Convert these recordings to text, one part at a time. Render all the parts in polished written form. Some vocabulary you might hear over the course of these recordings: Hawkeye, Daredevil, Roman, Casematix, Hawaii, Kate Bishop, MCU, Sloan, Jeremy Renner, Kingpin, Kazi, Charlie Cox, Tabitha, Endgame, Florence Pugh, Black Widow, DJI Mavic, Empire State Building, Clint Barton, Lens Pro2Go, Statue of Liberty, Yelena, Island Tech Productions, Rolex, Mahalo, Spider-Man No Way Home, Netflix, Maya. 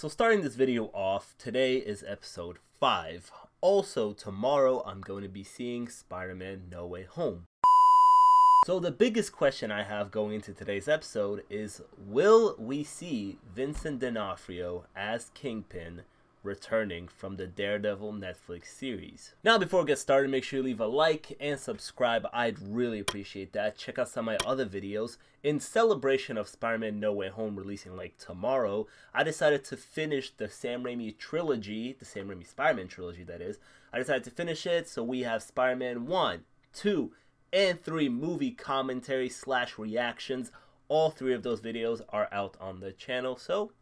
So starting this video off, today is episode 5. Also, tomorrow I'm going to be seeing Spider-Man No Way Home. So the biggest question I have going into today's episode is, will we see Vincent D'Onofrio as Kingpin returning from the Daredevil Netflix series? Now before we get started, make sure you leave a like and subscribe. I'd really appreciate that. Check out some of my other videos. In celebration of Spider-Man No Way Home releasing like tomorrow, I decided to finish the Sam Raimi trilogy, the Sam Raimi Spider-Man trilogy that is. I decided to finish it, so we have Spider-Man 1, 2, and 3 movie commentary / reactions. All 3 of those videos are out on the channel, so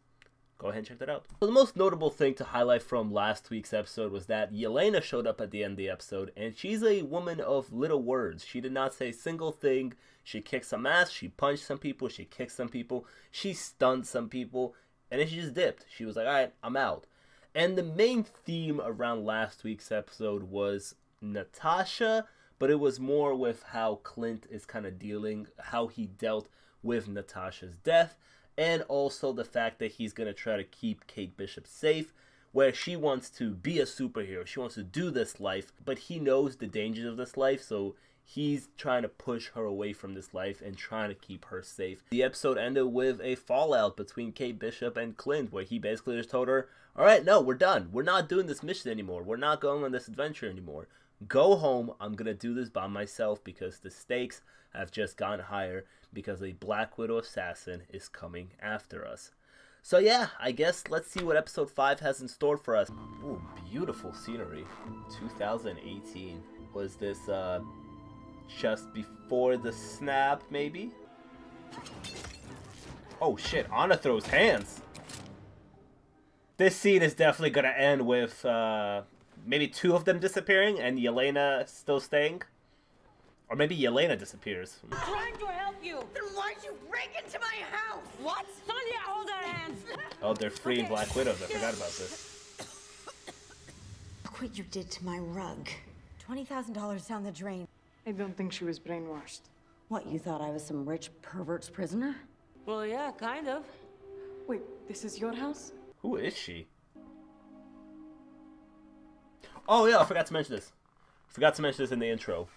go ahead and check that out. So the most notable thing to highlight from last week's episode was that Yelena showed up at the end of the episode, and she's a woman of little words. She did not say a single thing. She kicked some ass, she punched some people, she kicked some people, she stunned some people, and then she just dipped. She was like, alright, I'm out. And the main theme around last week's episode was Natasha, but it was more with how Clint is kind of dealing, how he dealt with Natasha's death, and also the fact that he's going to try to keep Kate Bishop safe, where she wants to be a superhero. She wants to do this life, but he knows the dangers of this life, so he's trying to push her away from this life and trying to keep her safe. The episode ended with a fallout between Kate Bishop and Clint, where he basically just told her, all right, no, we're done. We're not doing this mission anymore. We're not going on this adventure anymore. Go home. I'm going to do this by myself because the stakes have just gone higher because a Black Widow assassin is coming after us. So yeah, I guess let's see what episode 5 has in store for us. Ooh, beautiful scenery. 2018. Was this just before the snap maybe? Oh shit, Anna throws hands. This scene is definitely going to end with maybe 2 of them disappearing and Yelena still staying. Or maybe Yelena disappears. I'm trying to help you! Then why'd you break into my house? What? Sonia, hold her hands! Oh, they're free okay. Black Widows. I forgot about this. Look what you did to my rug. $20,000 down the drain. I don't think she was brainwashed. What, you thought I was some rich pervert's prisoner? Well, yeah, kind of. Wait, this is your house? Who is she? Oh, yeah, I forgot to mention this. Forgot to mention this in the intro.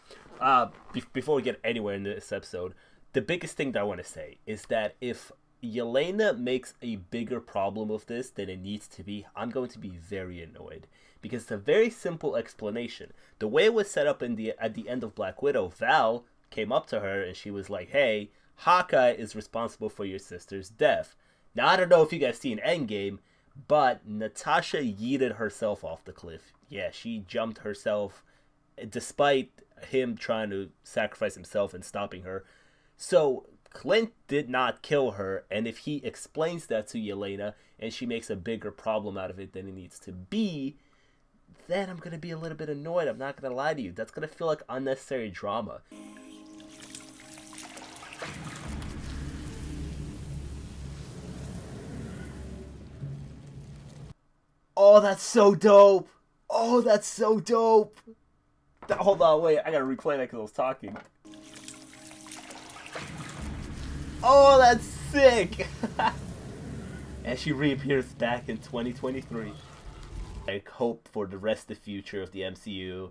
Before we get anywhere in this episode, the biggest thing that I want to say is that if Yelena makes a bigger problem of this than it needs to be, I'm going to be very annoyed. Because it's a very simple explanation. The way it was set up in at the end of Black Widow, Val came up to her and she was like, hey, Hawkeye is responsible for your sister's death. Now, I don't know if you guys seen Endgame, but Natasha yeeted herself off the cliff. Yeah, she jumped herself despite him trying to sacrifice himself and stopping her. So Clint did not kill her, and if he explains that to Yelena and she makes a bigger problem out of it than it needs to be, then I'm going to be a little bit annoyed. I'm not going to lie to you. That's going to feel like unnecessary drama. Oh, that's so dope. Oh, that's so dope. Hold on, wait, I gotta replay that because I was talking. Oh, that's sick! And she reappears back in 2023. I hope for the rest of the future of the MCU,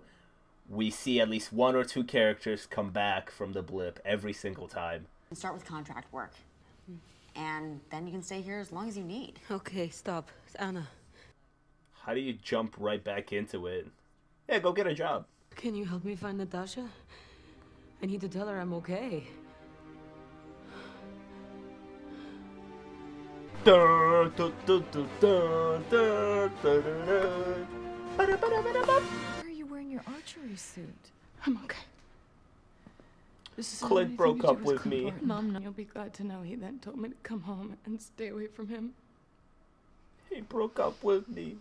we see at least 1 or 2 characters come back from the blip every single time. Start with contract work. And then you can stay here as long as you need. Okay, stop. It's Anna. How do you jump right back into it? Yeah, go get a job. Can you help me find Natasha? I need to tell her I'm okay. Why are you wearing your archery suit? I'm okay. This is Clint broke up with me. Mom, you'll be glad to know he then told me to come home and stay away from him. He broke up with me.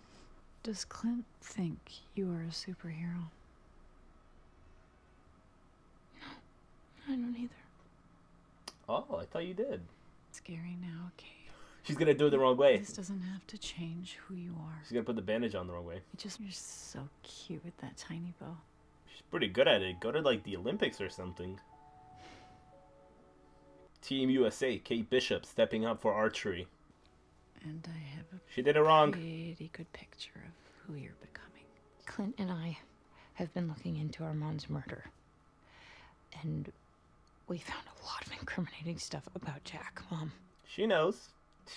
Does Clint think you are a superhero? I don't either. Oh, I thought you did. Scary now, okay. She's gonna do it the wrong way. This doesn't have to change who you are. She's gonna put the bandage on the wrong way. You're so cute with that tiny bow. She's pretty good at it. Go to like the Olympics or something. Team USA, Kate Bishop stepping up for archery. And I have a pretty good picture of who you're becoming. Clint and I have been looking into Armand's murder. And we found a lot of incriminating stuff about Jack, Mom. She knows.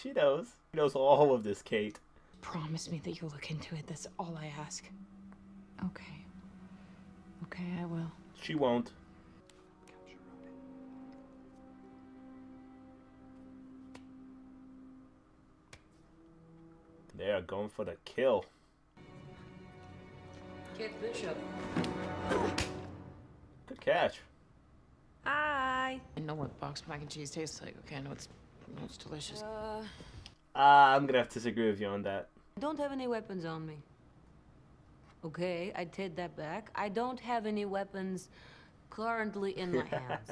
She knows. She knows all of this, Kate. Promise me that you'll look into it. That's all I ask. Okay. Okay, I will. She won't. They are going for the kill. Kate Bishop. Good catch. Hi. I know what boxed mac and cheese tastes like. Okay, I know it's delicious. I'm gonna have to disagree with you on that. I don't have any weapons on me. Okay, I take that back. I don't have any weapons currently in my hands.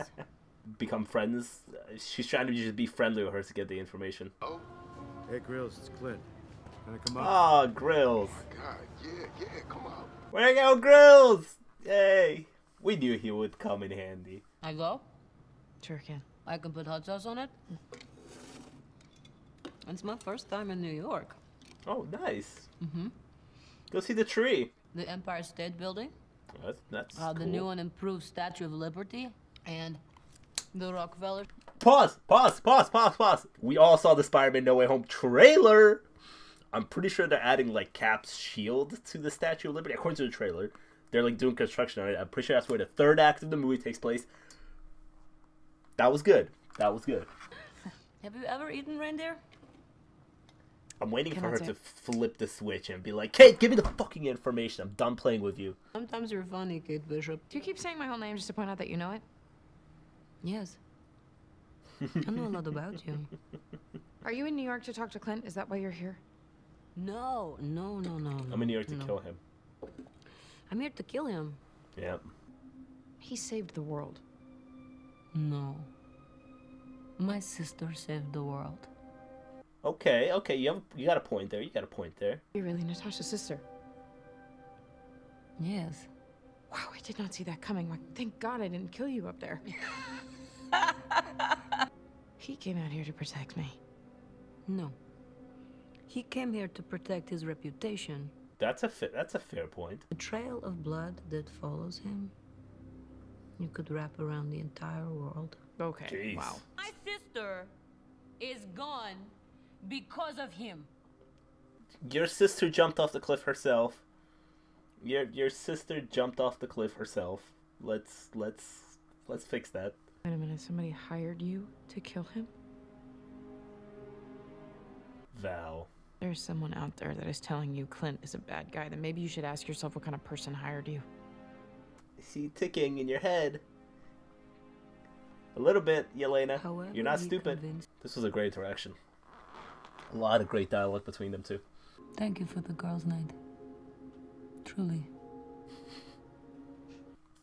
Become friends. She's trying to just be friendly with her to get the information. Oh. Hey, Grills, it's Clint. Can I come out? Oh, Grills. Oh my God, yeah, come out. Where you go, Grills? Yay. We knew he would come in handy. I go? Sure can. I can put hot sauce on it? It's my first time in New York. Oh, nice. Mm-hmm. Go see the tree. The Empire State Building. That's cool. The new and improved Statue of Liberty and the Rockefeller. Pause. We all saw the Spider-Man No Way Home trailer. I'm pretty sure they're adding, like, Cap's shield to the Statue of Liberty. According to the trailer, they're, like, doing construction on it. I'm pretty sure that's where the third act of the movie takes place. That was good. Have you ever eaten reindeer? I'm waiting for her to flip the switch and be like, Kate, give me the fucking information. I'm done playing with you. Sometimes you're funny, Kate Bishop. Do you keep saying my whole name just to point out that you know it? Yes. I know a lot about you. Are you in New York to talk to Clint? Is that why you're here? No. I'm in New York to kill him. I'm here to kill him. Yeah. He saved the world. No. My sister saved the world. Okay, you got a point there. You're really Natasha's sister. Yes. Wow, I did not see that coming. Like, thank God I didn't kill you up there. He came out here to protect me. No. He came here to protect his reputation. That's a fair point. The trail of blood that follows him, you could wrap around the entire world. Okay. Jeez. Wow. My sister is gone because of him. Your sister jumped off the cliff herself. Your sister jumped off the cliff herself. Let's fix that. Wait a minute, somebody hired you to kill him? Val. There's someone out there that is telling you Clint is a bad guy, then maybe you should ask yourself what kind of person hired you. I see ticking in your head. A little bit, Yelena. However, you're not stupid. This was a great interaction. A lot of great dialogue between them two. Thank you for the girls' night. Truly.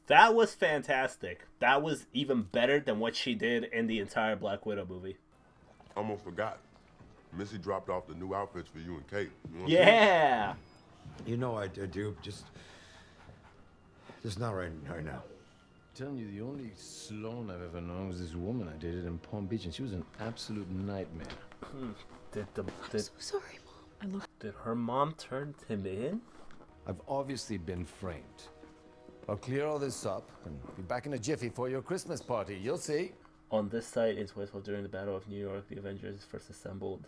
That was fantastic. That was even better than what she did in the entire Black Widow movie. Almost forgot. Missy dropped off the new outfits for you and Kate. You know yeah. You know I do. Just not right now. I'm telling you, the only Sloan I've ever known was this woman I dated in Palm Beach, and she was an absolute nightmare. I'm so sorry, Mom. Did her mom turn him in? I've obviously been framed. I'll clear all this up and be back in a jiffy for your Christmas party. You'll see. On this site is wasteful during the Battle of New York. The Avengers is first assembled.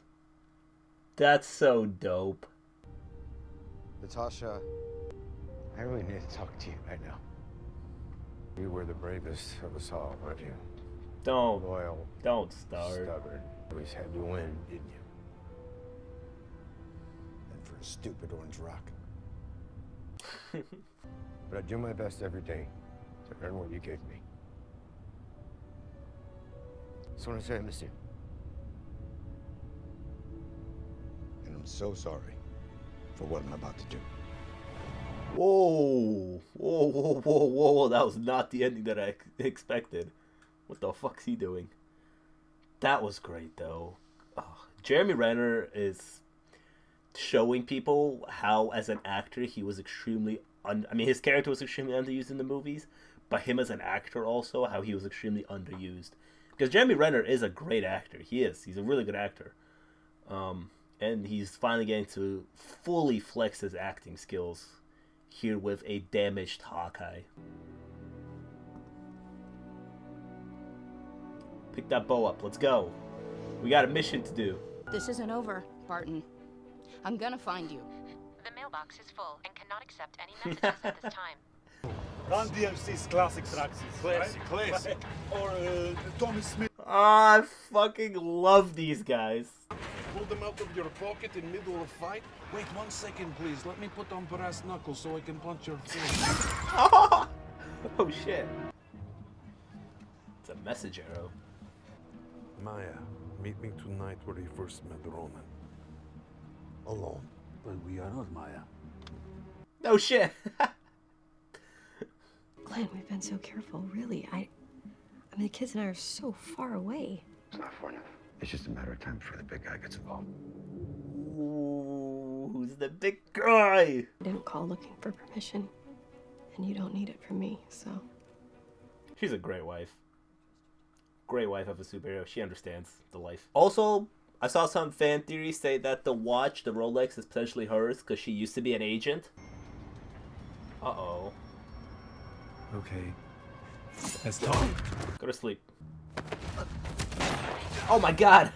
That's so dope. Natasha, I really need to talk to you right now. You were the bravest of us all, weren't you? Don't. Loyal. Don't start. Stubborn. Always had to win, didn't you? And for a stupid orange rock. But I do my best every day to earn what you gave me. Just want to say I miss you. And I'm so sorry for what I'm about to do. Whoa. That was not the ending that I expected. What the fuck's he doing? That was great, though. Oh, Jeremy Renner is showing people how, as an actor, he was extremely... I mean, his character was extremely underused in the movies, but him as an actor also, how he was extremely underused. Because Jeremy Renner is a great actor. He is. He's a really good actor. And he's finally getting to fully flex his acting skills here with a damaged Hawkeye. Pick that bow up. Let's go. We got a mission to do. This isn't over, Barton. I'm gonna find you. The mailbox is full and cannot accept any messages at this time. Run DMC's classic tracks. Classic, classic. Or Tommy Smith. I fucking love these guys. Pull them out of your pocket in middle of fight. Wait 1 second, please. Let me put on brass knuckles so I can punch your face. Oh! Oh shit. It's a message arrow. Maya, meet me tonight where you first met Roman. Alone. But we are not Maya. No shit. Glenn, we've been so careful, really. I mean, the kids and I are so far away. It's not far enough. It's just a matter of time before the big guy gets involved. Ooh, who's the big guy? I didn't call looking for permission, and you don't need it from me, so. She's a great wife. Great wife of a superhero. She understands the life. Also, I saw some fan theories say that the watch, the Rolex, is potentially hers because she used to be an agent. Uh-oh. Okay. Let's talk. Go to sleep. Oh my god!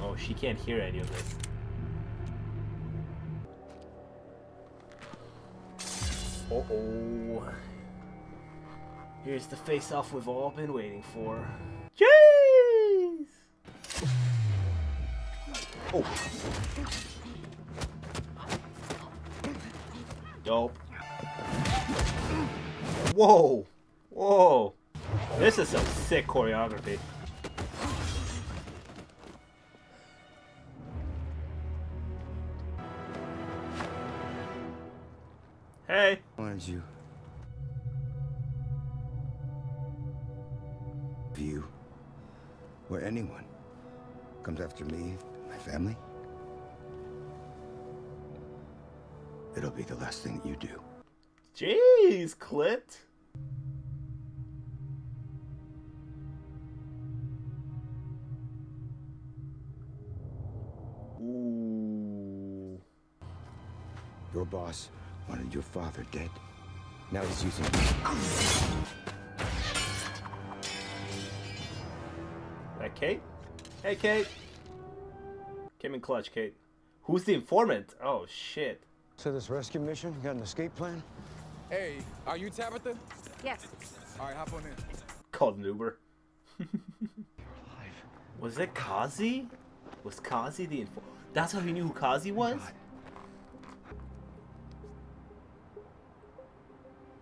Oh, she can't hear any of this. Uh-oh. Here's the face-off we've all been waiting for. Jeez! Oh. Dope. Whoa! Whoa! This is some sick choreography. Hey! Aren't you? View where anyone comes after me, my family. It'll be the last thing you do. Jeez, Clint. Ooh. Your boss wanted your father dead. Now he's using me. That Kate? Hey, Kate. Came in clutch, Kate. Who's the informant? Oh, shit. So this rescue mission, you got an escape plan? Hey, are you Tabitha? Yes. All right, hop on in. Called an Uber. Was it Kazi? Was Kazi the info? That's how he knew who Kazi was? God.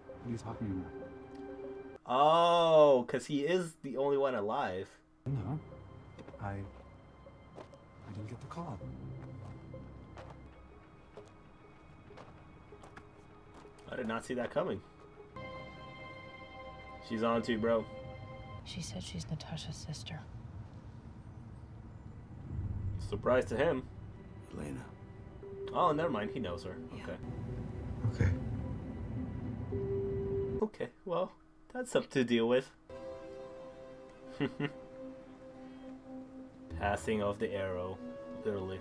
What are you talking about? Oh, because he is the only one alive. No, I didn't get the call. I did not see that coming. She's on to you, bro. She said she's Natasha's sister. Surprise to him. Yelena. Oh, never mind. He knows her. Yeah. Okay. Okay. Okay, well, that's something to deal with. Passing of the arrow, literally.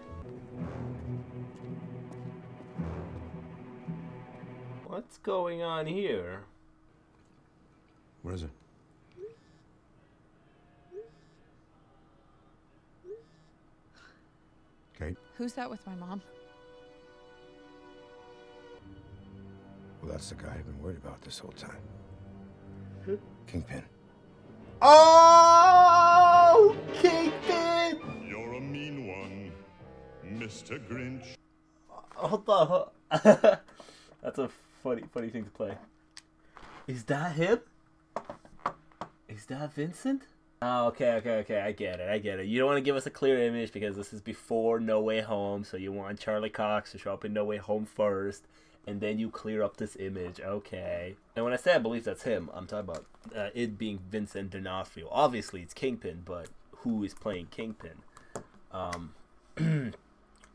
What's going on here? What is it? Kate? Who's that with my mom? Well, that's the guy I've been worried about this whole time. Who? Kingpin. Oh! Kingpin! You're a mean one, Mr. Grinch. Hold on. That's a funny thing to play. Is that him? Is that Vincent? Oh, okay, I get it. You don't want to give us a clear image because this is before No Way Home, so you want Charlie Cox to show up in No Way Home first, and then you clear up this image, okay. And when I say I believe that's him, I'm talking about it being Vincent D'Onofrio. Obviously, it's Kingpin, but who is playing Kingpin?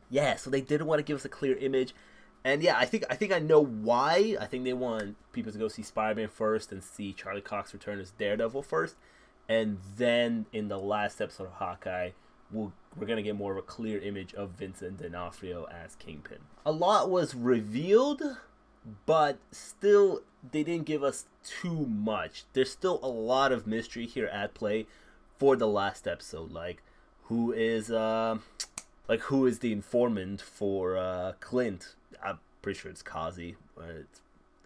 Yeah, so they didn't want to give us a clear image. And yeah, I think I know why. I think they want people to go see Spider-Man first and see Charlie Cox return as Daredevil first. And then in the last episode of Hawkeye, we're going to get more of a clear image of Vincent D'Onofrio as Kingpin. A lot was revealed, but still, they didn't give us too much. There's still a lot of mystery here at play for the last episode. Like, who is the informant for Clint? I'm pretty sure it's Kazi.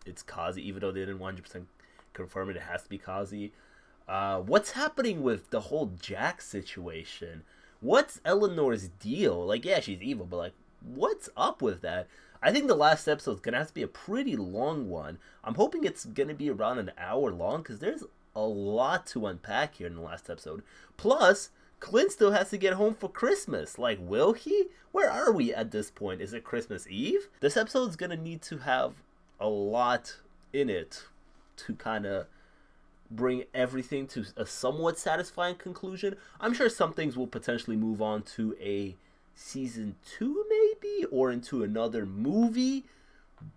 It's Kazi, even though they didn't 100% confirm it. It has to be Kazi. What's happening with the whole Jack situation? What's Eleanor's deal? Like, yeah, she's evil, but like, what's up with that? I think the last episode's gonna have to be a pretty long one. I'm hoping it's gonna be around an hour long, because there's a lot to unpack here in the last episode. Plus, Clint still has to get home for Christmas. Like, will he? Where are we at this point? Is it Christmas Eve? This episode's gonna need to have a lot in it to kind of bring everything to a somewhat satisfying conclusion. I'm sure some things will potentially move on to a season 2 maybe, or into another movie,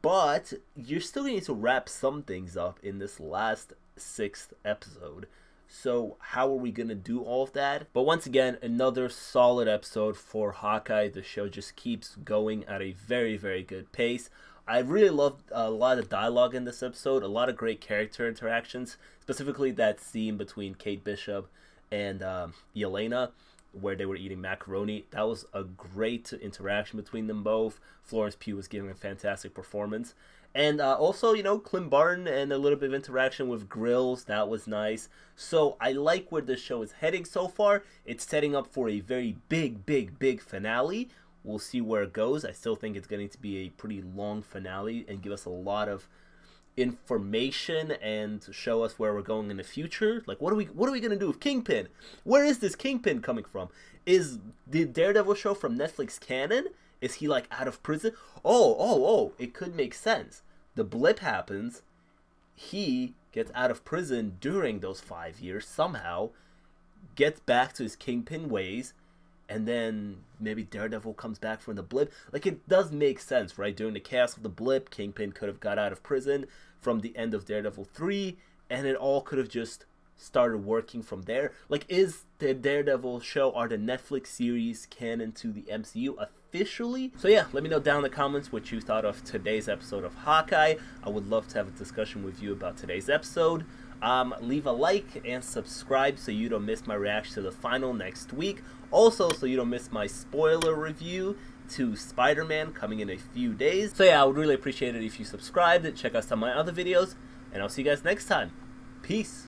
but you're still going to need to wrap some things up in this last 6th episode. So how are we going to do all of that? But once again, another solid episode for Hawkeye. The show just keeps going at a very, very good pace. I really loved a lot of dialogue in this episode, a lot of great character interactions, specifically that scene between Kate Bishop and Yelena, where they were eating macaroni. That was a great interaction between them both. Florence Pugh was giving a fantastic performance. And also, you know, Clint Barton and a little bit of interaction with Grills. That was nice. So I like where the show is heading so far. It's setting up for a very big, big, big finale. We'll see where it goes. I still think it's going to be a pretty long finale and give us a lot of information and show us where we're going in the future. Like, what are we going to do with Kingpin? Where is this Kingpin coming from? Is the Daredevil show from Netflix canon? Is he like out of prison? Oh, it could make sense. The blip happens. He gets out of prison during those 5 years somehow, gets back to his Kingpin ways, and then maybe Daredevil comes back from the blip. Like, it does make sense, right? During the chaos of the blip, Kingpin could have got out of prison from the end of Daredevil 3, and it all could have just started working from there. Like, is the Daredevil show or the Netflix series canon to the MCU officially? So yeah, let me know down in the comments what you thought of today's episode of Hawkeye. I would love to have a discussion with you about today's episode. Leave a like and subscribe so you don't miss my reaction to the final next week. Also, so you don't miss my spoiler review to Spider-Man coming in a few days. So yeah, I would really appreciate it if you subscribed, check out some of my other videos, and I'll see you guys next time. Peace.